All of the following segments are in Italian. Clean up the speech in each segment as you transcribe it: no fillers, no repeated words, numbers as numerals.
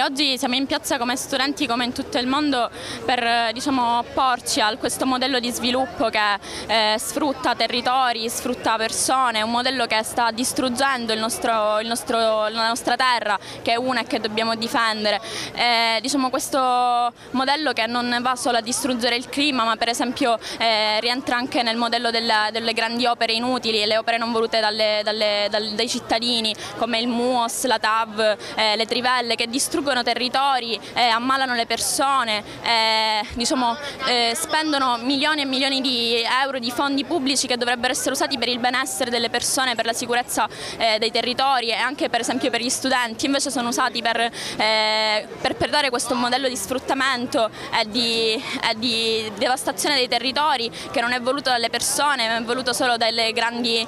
Quindi oggi siamo in piazza come studenti, come in tutto il mondo, per opporci a questo modello di sviluppo che sfrutta territori, sfrutta persone, un modello che sta distruggendo la nostra terra, che è una e che dobbiamo difendere. Questo modello che non va solo a distruggere il clima, ma per esempio rientra anche nel modello delle grandi opere inutili, le opere non volute dai cittadini, come il MUOS, la TAV, le trivelle, che distruggono territori, ammalano le persone, spendono milioni e milioni di euro di fondi pubblici che dovrebbero essere usati per il benessere delle persone, per la sicurezza dei territori e anche per esempio per gli studenti, invece sono usati per dare questo modello di sfruttamento e di devastazione dei territori che non è voluto dalle persone, ma è voluto solo dai grandi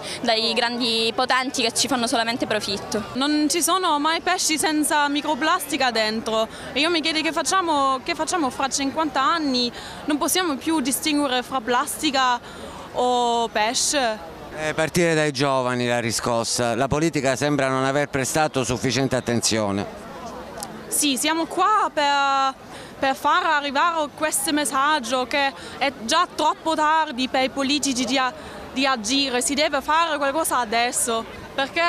potenti che ci fanno solamente profitto. Non ci sono mai pesci senza microplastica dentro e io mi chiedo che facciamo fra 50 anni, non possiamo più distinguere fra plastica o pesce. Partire dai giovani la riscossa, la politica sembra non aver prestato sufficiente attenzione. Sì, siamo qua per far arrivare questo messaggio che è già troppo tardi per i politici di agire, si deve fare qualcosa adesso, perché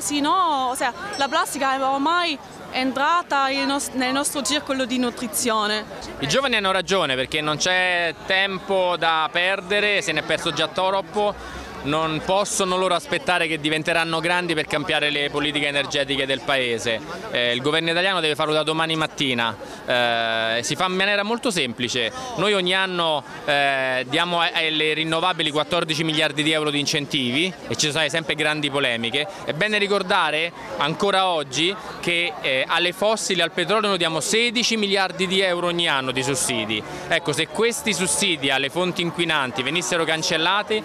sennò la plastica è ormai entrata nel nostro circolo di nutrizione. I giovani hanno ragione perché non c'è tempo da perdere, se ne è perso già troppo, non possono loro aspettare che diventeranno grandi per cambiare le politiche energetiche del paese. Il governo italiano deve farlo da domani mattina, si fa in maniera molto semplice, noi ogni anno diamo alle rinnovabili 14 miliardi di euro di incentivi e ci sono sempre grandi polemiche. È bene ricordare ancora oggi che alle fossili, al petrolio noi diamo 16 miliardi di euro ogni anno di sussidi. Ecco, se questi sussidi alle fonti inquinanti venissero cancellati,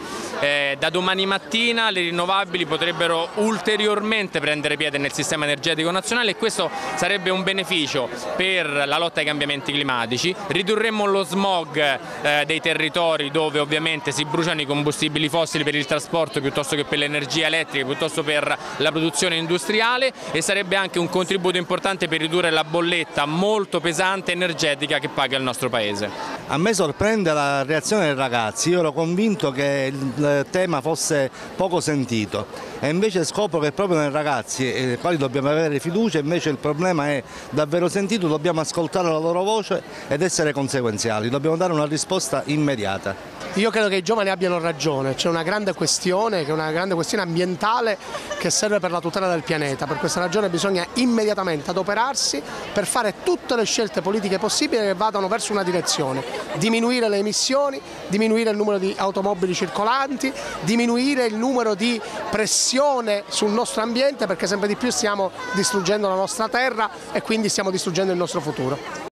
da domani mattina le rinnovabili potrebbero ulteriormente prendere piede nel sistema energetico nazionale e questo sarebbe un beneficio per la lotta ai cambiamenti climatici. Ridurremmo lo smog dei territori dove ovviamente si bruciano i combustibili fossili per il trasporto piuttosto che per l'energia elettrica, piuttosto per la produzione industriale, e sarebbe anche un contributo importante per ridurre la bolletta molto pesante energetica che paga il nostro Paese. A me sorprende la reazione dei ragazzi, io ero convinto che il tema fosse poco sentito e invece scopro che proprio nei ragazzi, nei quali dobbiamo avere fiducia, invece il problema è davvero sentito, dobbiamo ascoltare la loro voce ed essere conseguenziali, dobbiamo dare una risposta immediata. Io credo che i giovani abbiano ragione, c'è una grande questione, che è una grande questione ambientale che serve per la tutela del pianeta, per questa ragione bisogna immediatamente adoperarsi per fare tutte le scelte politiche possibili che vadano verso una direzione, diminuire le emissioni, diminuire il numero di automobili circolanti, diminuire il numero di pressione sul nostro ambiente perché sempre di più stiamo distruggendo la nostra terra e quindi stiamo distruggendo il nostro futuro.